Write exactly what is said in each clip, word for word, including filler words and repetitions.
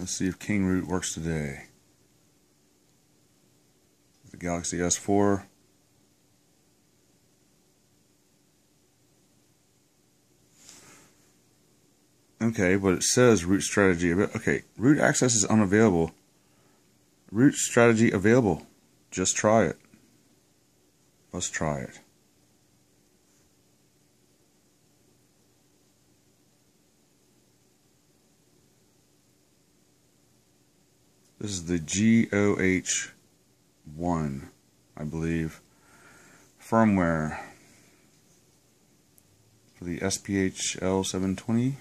let's see if Kingroot works today. The Galaxy S four. Okay, but it says root strategy. Okay, root access is unavailable. Root strategy available. Just try it. Let's try it. This is the G O H one, I believe, firmware for the S P H L seven twenty.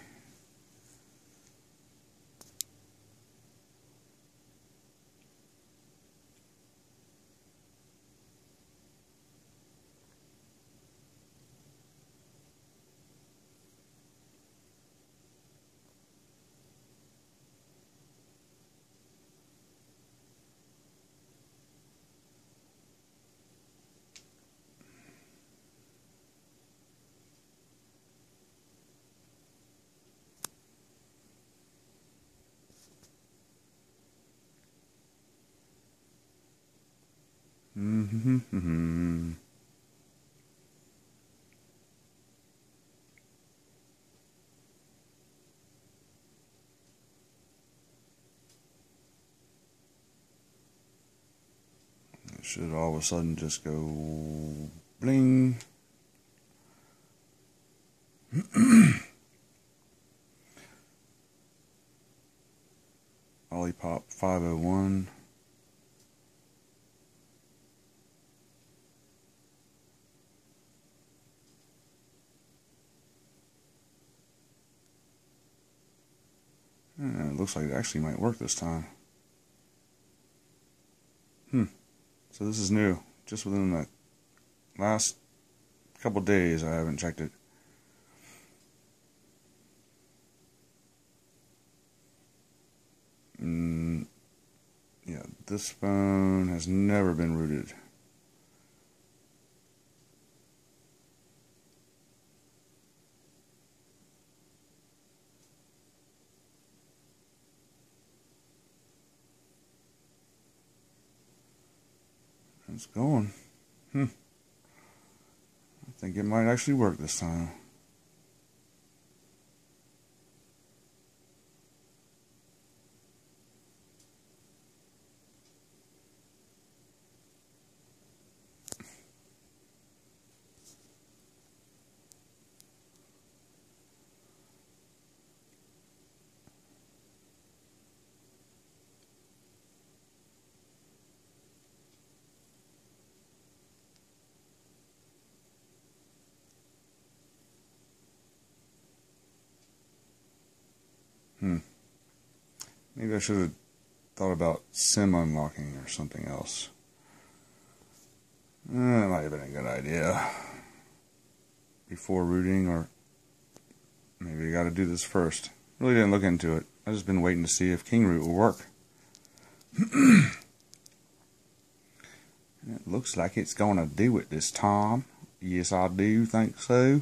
Mm-hmm. It should all of a sudden just go bling. Lollipop five oh one. Yeah, it looks like it actually might work this time. Hmm. So this is new. Just within the last couple days, I haven't checked it. Mm, yeah, this phone has never been rooted. It's going. Hmm. I think it might actually work this time. Hmm. Maybe I should have thought about SIM unlocking or something else. Eh, that might have been a good idea. Before rooting, or maybe you got to do this first. Really didn't look into it. I've just been waiting to see if Kingroot will work. It looks like it's going to do it this time. Yes, I do think so.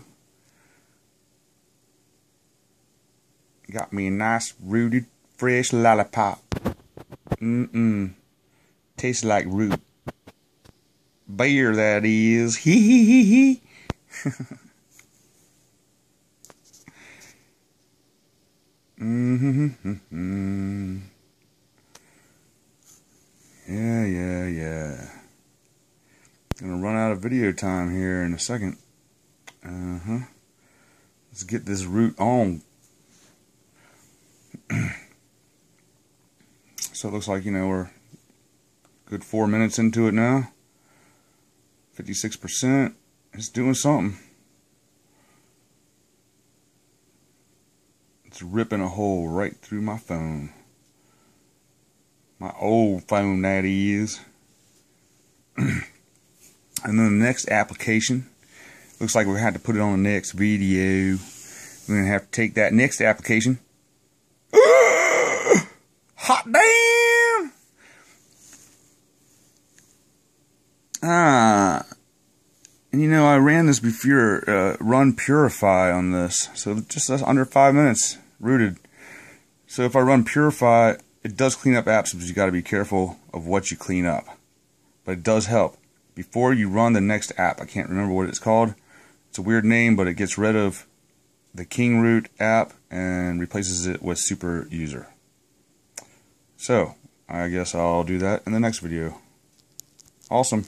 Got me a nice, rooted, fresh lollipop. Mm-mm. Tastes like root. Beer, that is. Hee hee hee hee. Mm-hmm. Yeah, yeah, yeah. Gonna run out of video time here in a second. Uh-huh. Let's get this root on. So it looks like, you know, we're a good four minutes into it now. fifty-six percent. It's doing something. It's ripping a hole right through my phone. My old phone, that is. And then the next application. Looks like we had to put it on the next video. We're going to have to take that next application. Hot damn! Ah, and you know, I ran this before, uh, run Purify on this, so just that's under five minutes rooted. So if I run Purify, It does clean up apps, but you got to be careful of what you clean up. But it does help. Before you run the next app, I can't remember what it's called. It's a weird name, but it gets rid of the Kingroot app and replaces it with SuperUser. So, I guess I'll do that in the next video. Awesome.